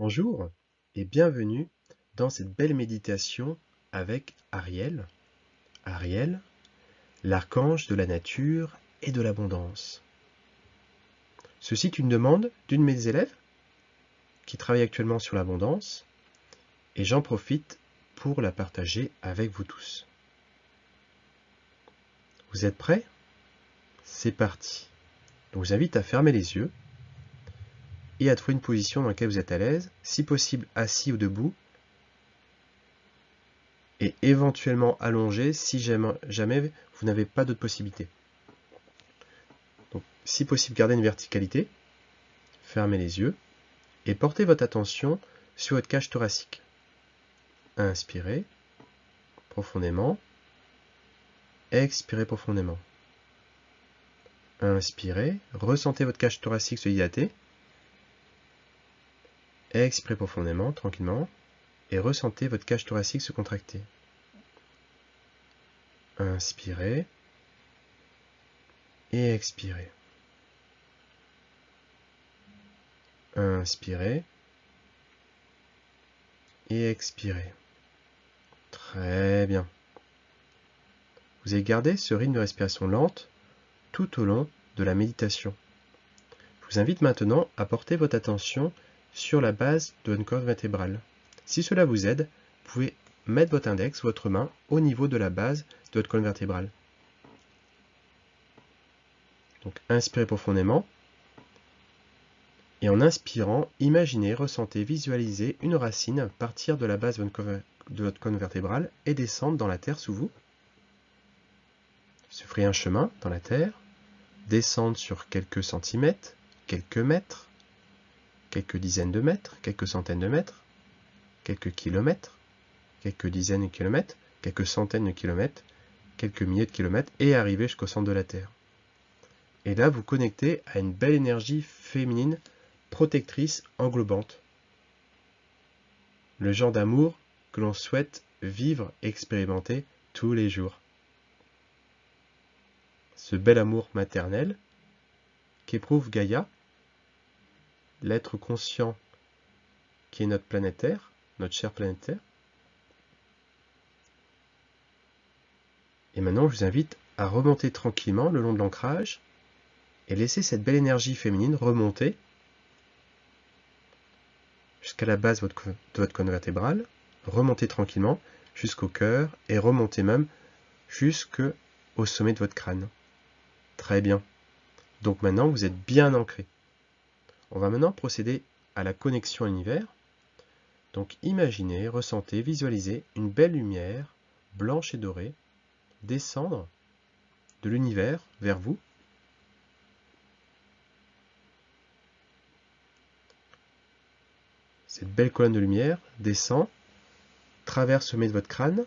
Bonjour et bienvenue dans cette belle méditation avec Ariel. Ariel, l'archange de la nature et de l'abondance. Ceci est une demande d'une de mes élèves qui travaille actuellement sur l'abondance et j'en profite pour la partager avec vous tous. Vous êtes prêts? C'est parti. Donc, je vous invite à fermer les yeux et à trouver une position dans laquelle vous êtes à l'aise, si possible assis ou debout, et éventuellement allongé si jamais vous n'avez pas d'autre possibilité. Donc, si possible, gardez une verticalité, fermez les yeux, et portez votre attention sur votre cage thoracique. Inspirez profondément, expirez profondément. Inspirez, ressentez votre cage thoracique se dilater. Expirez profondément, tranquillement, et ressentez votre cage thoracique se contracter. Inspirez et expirez. Inspirez et expirez. Très bien. Vous allez garder ce rythme de respiration lente tout au long de la méditation. Je vous invite maintenant à porter votre attention sur la base de votre colonne vertébrale. Si cela vous aide, vous pouvez mettre votre index, votre main, au niveau de la base de votre colonne vertébrale. Donc, inspirez profondément. Et en inspirant, imaginez, ressentez, visualisez une racine partir de la base de votre colonne vertébrale et descendre dans la terre sous vous. Se frayer un chemin dans la terre, descendre sur quelques centimètres, quelques mètres, quelques dizaines de mètres, quelques centaines de mètres, quelques kilomètres, quelques dizaines de kilomètres, quelques centaines de kilomètres, quelques milliers de kilomètres, et arriver jusqu'au centre de la Terre. Et là, vous connectez à une belle énergie féminine, protectrice, englobante. Le genre d'amour que l'on souhaite vivre, expérimenter tous les jours. Ce bel amour maternel qu'éprouve Gaïa, l'être conscient qui est notre planète Terre, notre chère planète Terre. Et maintenant, je vous invite à remonter tranquillement le long de l'ancrage et laisser cette belle énergie féminine remonter jusqu'à la base de votre colonne vertébrale, remonter tranquillement jusqu'au cœur et remonter même jusqu'au sommet de votre crâne. Très bien. Donc maintenant, vous êtes bien ancré. On va maintenant procéder à la connexion à l'univers. Donc imaginez, ressentez, visualisez une belle lumière blanche et dorée descendre de l'univers vers vous. Cette belle colonne de lumière descend, traverse le sommet de votre crâne,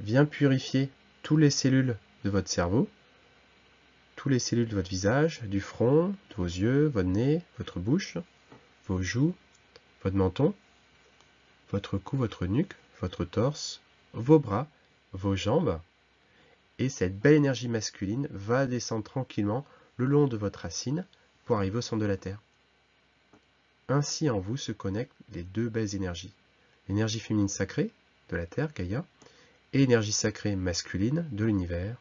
vient purifier toutes les cellules de votre cerveau, toutes les cellules de votre visage, du front, de vos yeux, votre nez, votre bouche, vos joues, votre menton, votre cou, votre nuque, votre torse, vos bras, vos jambes. Et cette belle énergie masculine va descendre tranquillement le long de votre racine pour arriver au centre de la Terre. Ainsi en vous se connectent les deux belles énergies. L'énergie féminine sacrée de la Terre, Gaïa, et l'énergie sacrée masculine de l'univers.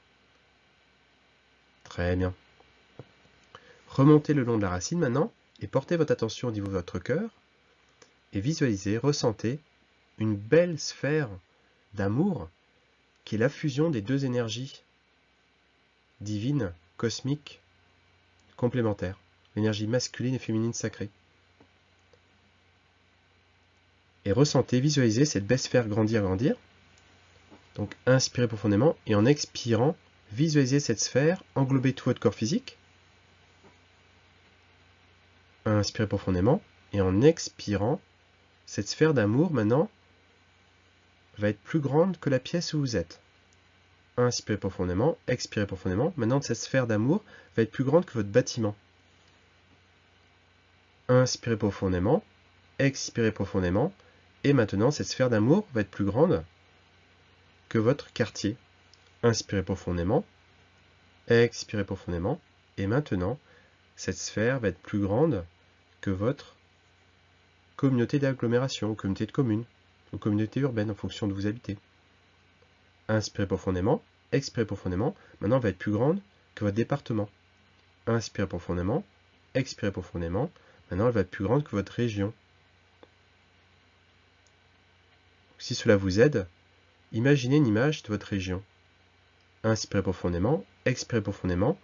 Très bien. Remontez le long de la racine maintenant et portez votre attention au niveau de votre cœur et visualisez, ressentez une belle sphère d'amour qui est la fusion des deux énergies divines, cosmiques, complémentaires, l'énergie masculine et féminine sacrée. Et ressentez, visualisez cette belle sphère grandir, grandir. Donc inspirez profondément et en expirant, visualisez cette sphère, englobez tout votre corps physique. Inspirez profondément et en expirant, cette sphère d'amour maintenant va être plus grande que la pièce où vous êtes. Inspirez profondément, expirez profondément. Maintenant, cette sphère d'amour va être plus grande que votre bâtiment. Inspirez profondément, expirez profondément. Et maintenant, cette sphère d'amour va être plus grande que votre quartier. Inspirez profondément, expirez profondément, et maintenant, cette sphère va être plus grande que votre communauté d'agglomération, communauté de communes, ou communauté urbaine en fonction de vous habitez. Inspirez profondément, expirez profondément, maintenant elle va être plus grande que votre département. Inspirez profondément, expirez profondément, maintenant elle va être plus grande que votre région. Si cela vous aide, imaginez une image de votre région. Inspirez profondément, expirez profondément,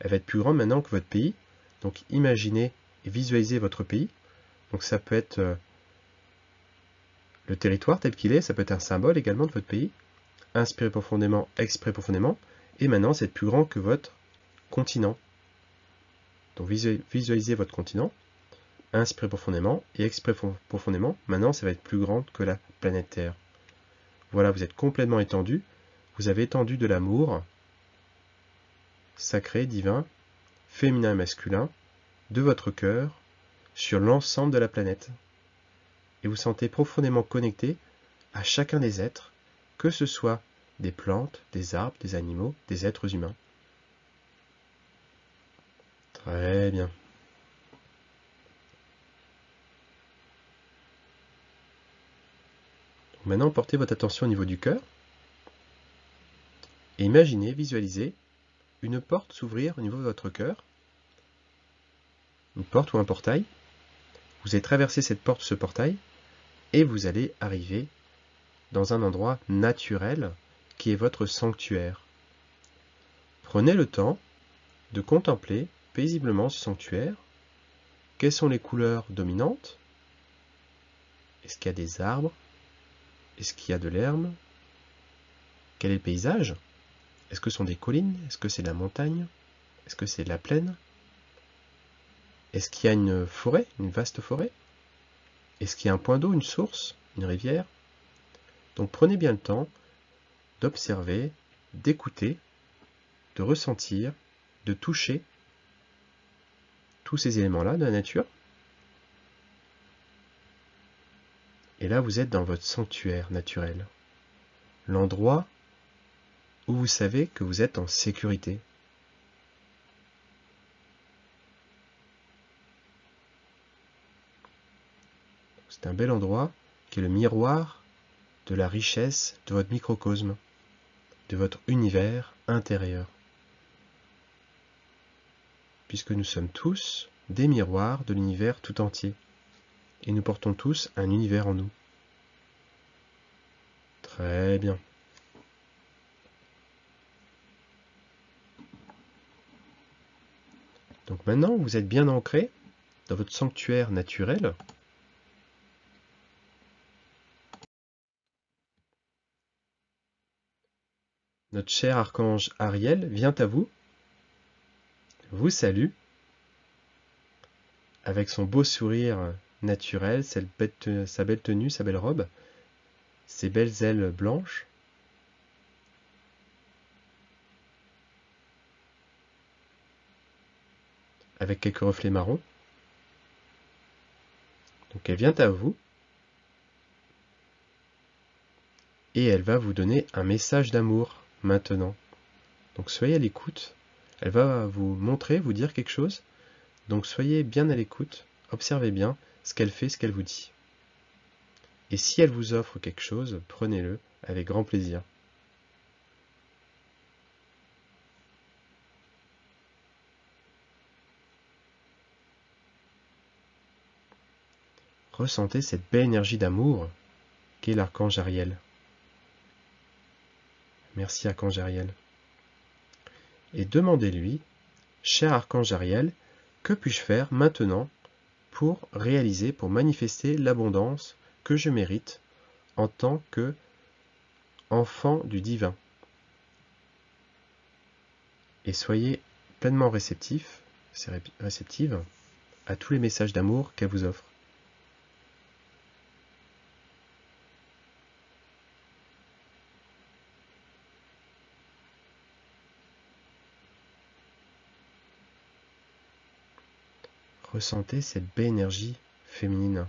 elle va être plus grande maintenant que votre pays. Donc imaginez et visualisez votre pays. Donc ça peut être le territoire tel qu'il est, ça peut être un symbole également de votre pays. Inspirez profondément, expirez profondément, et maintenant c'est plus grand que votre continent. Donc visualisez votre continent. Inspirez profondément et expirez profondément. Maintenant, ça va être plus grande que la planète Terre. Voilà, vous êtes complètement étendu. Vous avez étendu de l'amour sacré, divin, féminin et masculin, de votre cœur sur l'ensemble de la planète. Et vous sentez profondément connecté à chacun des êtres, que ce soit des plantes, des arbres, des animaux, des êtres humains. Très bien. Maintenant, portez votre attention au niveau du cœur et imaginez, visualisez une porte s'ouvrir au niveau de votre cœur, une porte ou un portail. Vous allez traverser cette porte, ce portail, et vous allez arriver dans un endroit naturel qui est votre sanctuaire. Prenez le temps de contempler paisiblement ce sanctuaire. Quelles sont les couleurs dominantes? Est-ce qu'il y a des arbres? Est-ce qu'il y a de l'herbe? Quel est le paysage? Est-ce que ce sont des collines? Est-ce que c'est de la montagne? Est-ce que c'est de la plaine? Est-ce qu'il y a une forêt, une vaste forêt? Est-ce qu'il y a un point d'eau, une source, une rivière? Donc prenez bien le temps d'observer, d'écouter, de ressentir, de toucher tous ces éléments-là de la nature. Et là, vous êtes dans votre sanctuaire naturel, l'endroit où vous savez que vous êtes en sécurité. C'est un bel endroit qui est le miroir de la richesse de votre microcosme, de votre univers intérieur. Puisque nous sommes tous des miroirs de l'univers tout entier. Et nous portons tous un univers en nous. Très bien. Donc maintenant, vous êtes bien ancré dans votre sanctuaire naturel. Notre cher archange Ariel vient à vous, vous salue, avec son beau sourire naturel, sa belle tenue, sa belle robe, ses belles ailes blanches. Avec quelques reflets marrons. Donc elle vient à vous. Et elle va vous donner un message d'amour maintenant. Donc soyez à l'écoute. Elle va vous montrer, vous dire quelque chose. Donc soyez bien à l'écoute. Observez bien ce qu'elle fait, ce qu'elle vous dit. Et si elle vous offre quelque chose, prenez-le avec grand plaisir. Ressentez cette belle énergie d'amour qu'est l'archange Ariel. Merci archange Ariel. Et demandez-lui, cher archange Ariel, que puis-je faire maintenant pour réaliser, pour manifester l'abondance que je mérite en tant que enfant du divin. Et soyez pleinement réceptive à tous les messages d'amour qu'elle vous offre. Ressentez cette belle énergie féminine.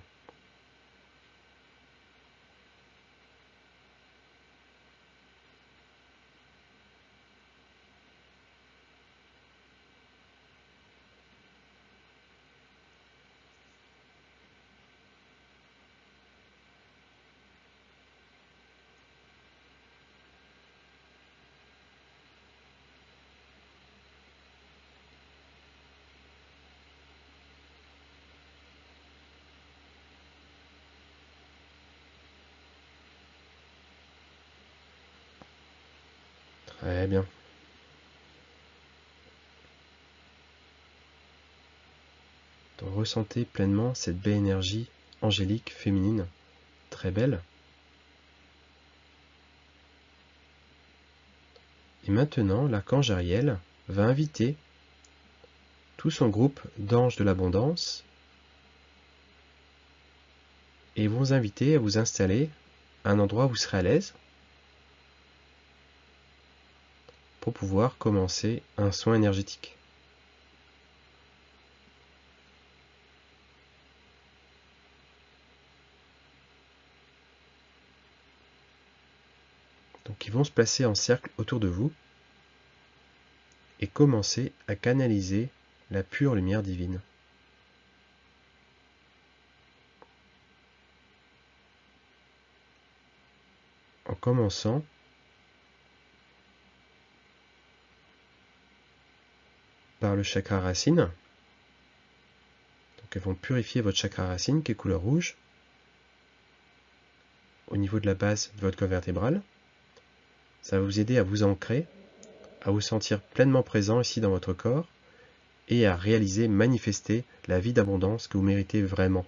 Ouais, bien. Donc, ressentez pleinement cette belle énergie angélique, féminine, très belle. Et maintenant, l'archange Ariel va inviter tout son groupe d'anges de l'abondance et vous inviter à vous installer à un endroit où vous serez à l'aise pour pouvoir commencer un soin énergétique. Donc ils vont se placer en cercle autour de vous et commencer à canaliser la pure lumière divine. En commençant par le chakra racine. Donc elles vont purifier votre chakra racine qui est couleur rouge au niveau de la base de votre colonne vertébrale. Ça va vous aider à vous ancrer, à vous sentir pleinement présent ici dans votre corps et à réaliser, manifester la vie d'abondance que vous méritez vraiment.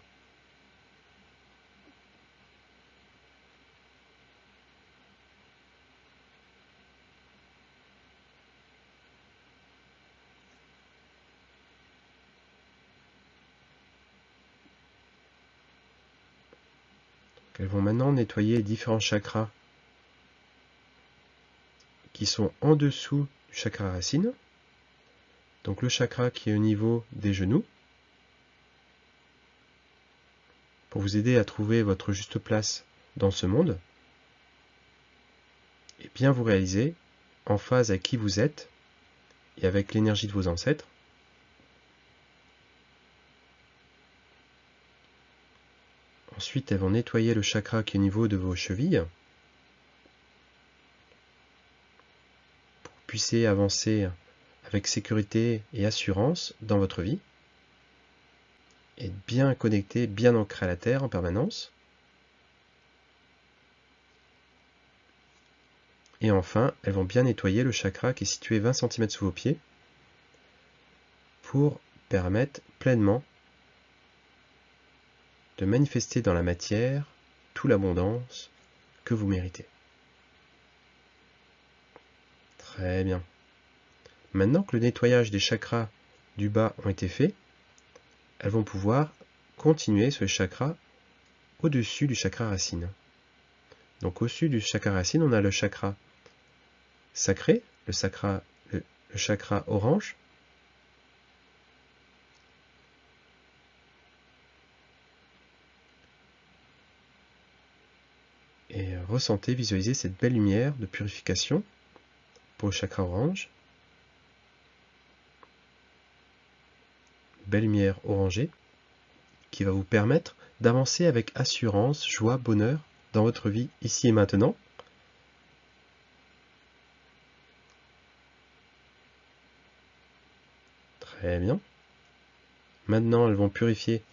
Elles vont maintenant nettoyer les différents chakras qui sont en dessous du chakra racine. Donc le chakra qui est au niveau des genoux, pour vous aider à trouver votre juste place dans ce monde, et bien vous réaliser en phase à qui vous êtes et avec l'énergie de vos ancêtres. Ensuite, elles vont nettoyer le chakra qui est au niveau de vos chevilles, pour que vous puissiez avancer avec sécurité et assurance dans votre vie, et bien connecté, bien ancré à la terre en permanence. Et enfin, elles vont bien nettoyer le chakra qui est situé 20 cm sous vos pieds, pour permettre pleinement de manifester dans la matière toute l'abondance que vous méritez. Très bien. Maintenant que le nettoyage des chakras du bas ont été faits, elles vont pouvoir continuer sur les chakras au-dessus du chakra racine. Donc au-dessus du chakra racine, on a le chakra sacré, le chakra orange, et ressentez, visualisez cette belle lumière de purification pour le chakra orange. Belle lumière orangée qui va vous permettre d'avancer avec assurance, joie, bonheur dans votre vie ici et maintenant. Très bien. Maintenant, elles vont purifier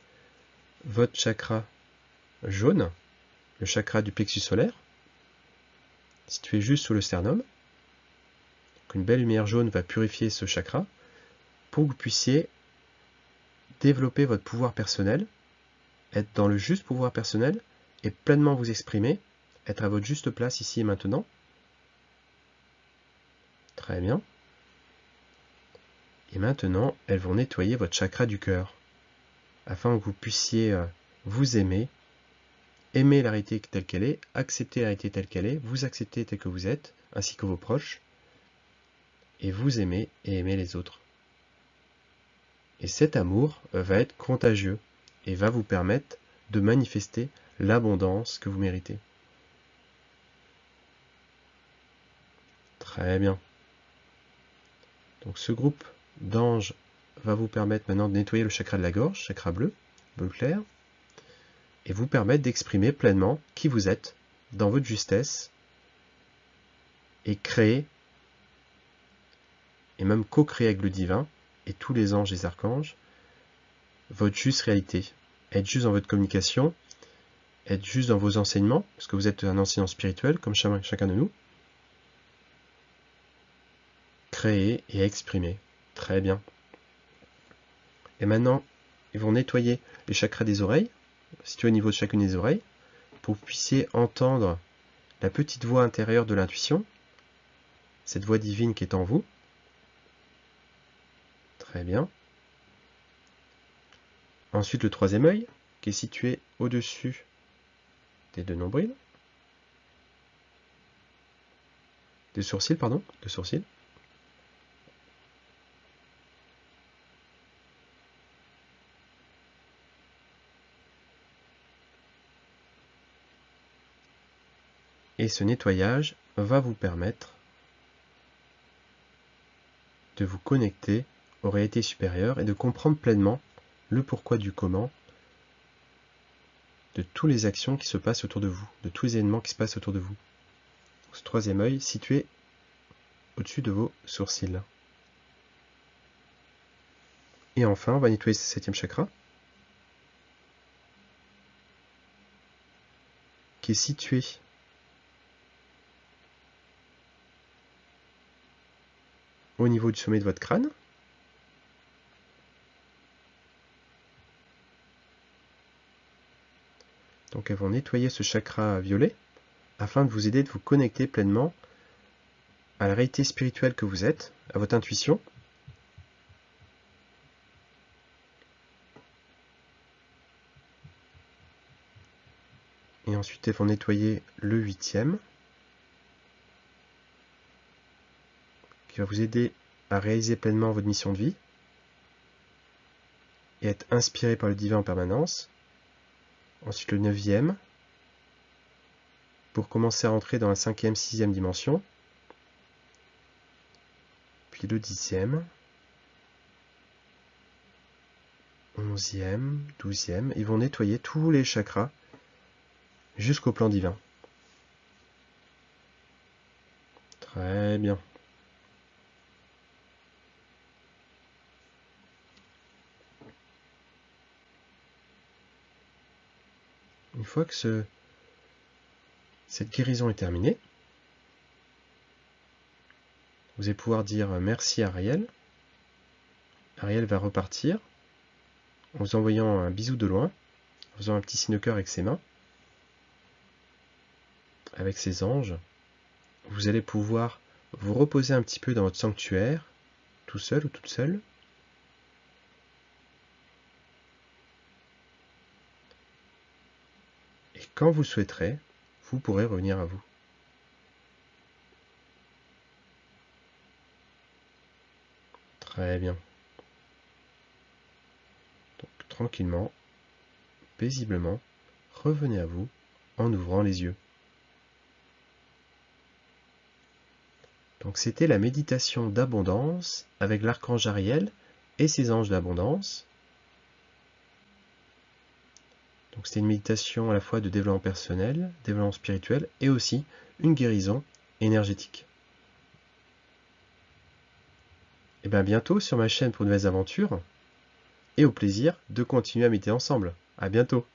votre chakra jaune, le chakra du plexus solaire, situé juste sous le sternum. Donc une belle lumière jaune va purifier ce chakra pour que vous puissiez développer votre pouvoir personnel, être dans le juste pouvoir personnel et pleinement vous exprimer, être à votre juste place ici et maintenant. Très bien. Et maintenant, elles vont nettoyer votre chakra du cœur, afin que vous puissiez vous aimer, aimer la réalité telle qu'elle est, accepter la réalité telle qu'elle est, vous accepter telle que vous êtes, ainsi que vos proches, et vous aimer et aimer les autres. Et cet amour va être contagieux et va vous permettre de manifester l'abondance que vous méritez. Très bien. Donc ce groupe d'anges va vous permettre maintenant de nettoyer le chakra de la gorge, chakra bleu, bleu clair, et vous permettre d'exprimer pleinement qui vous êtes dans votre justesse et créer, et même co-créer avec le divin et tous les anges et les archanges, votre juste réalité. Être juste dans votre communication, être juste dans vos enseignements, parce que vous êtes un enseignant spirituel, comme chacun de nous, créer et exprimer. Très bien. Et maintenant, ils vont nettoyer les chakras des oreilles, situés au niveau de chacune des oreilles, pour que vous puissiez entendre la petite voix intérieure de l'intuition, cette voix divine qui est en vous. Très bien. Ensuite, le troisième œil, qui est situé au-dessus des deux nombrils. Des sourcils, pardon, de sourcils. Et ce nettoyage va vous permettre de vous connecter aux réalités supérieures et de comprendre pleinement le pourquoi du comment de toutes les actions qui se passent autour de vous, de tous les événements qui se passent autour de vous. Ce troisième œil situé au-dessus de vos sourcils. Et enfin, on va nettoyer ce septième chakra, qui est situé au niveau du sommet de votre crâne. Donc elles vont nettoyer ce chakra violet afin de vous aider de vous connecter pleinement à la réalité spirituelle que vous êtes, à votre intuition. Et ensuite elles vont nettoyer le huitième, qui va vous aider à réaliser pleinement votre mission de vie et être inspiré par le divin en permanence. Ensuite le neuvième, pour commencer à entrer dans la cinquième, sixième dimension. Puis le dixième, onzième, douzième. Ils vont nettoyer tous les chakras jusqu'au plan divin. Très bien. Une fois que cette guérison est terminée, vous allez pouvoir dire merci à Ariel. Ariel va repartir en vous envoyant un bisou de loin, en faisant un petit signe de cœur avec ses mains, avec ses anges. Vous allez pouvoir vous reposer un petit peu dans votre sanctuaire, tout seul ou toute seule. Quand vous souhaiterez, vous pourrez revenir à vous. Très bien. Donc tranquillement, paisiblement, revenez à vous en ouvrant les yeux. Donc c'était la méditation d'abondance avec l'archange Ariel et ses anges d'abondance. Donc c'était une méditation à la fois de développement personnel, développement spirituel et aussi une guérison énergétique. Et bien bientôt sur ma chaîne pour de nouvelles aventures et au plaisir de continuer à méditer ensemble. À bientôt.